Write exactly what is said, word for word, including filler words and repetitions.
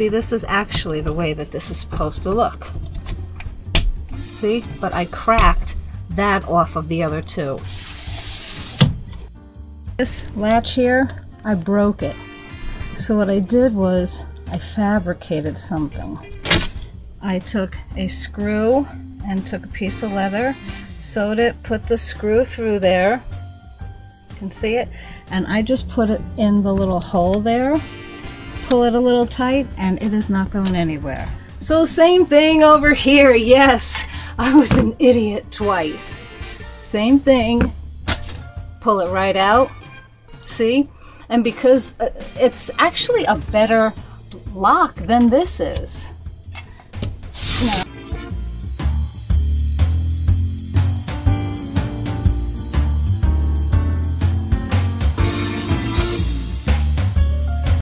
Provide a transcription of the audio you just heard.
See, this is actually the way that this is supposed to look. See? But I cracked that off of the other two. This latch here, I broke it. So what I did was I fabricated something. I took a screw and took a piece of leather, sewed it, put the screw through there. You can see it. And I just put it in the little hole there, pull it a little tight, and it is not going anywhere. So same thing over here. Yes, I was an idiot twice. Same thing. Pull it right out. See? And because it's actually a better lock than this is.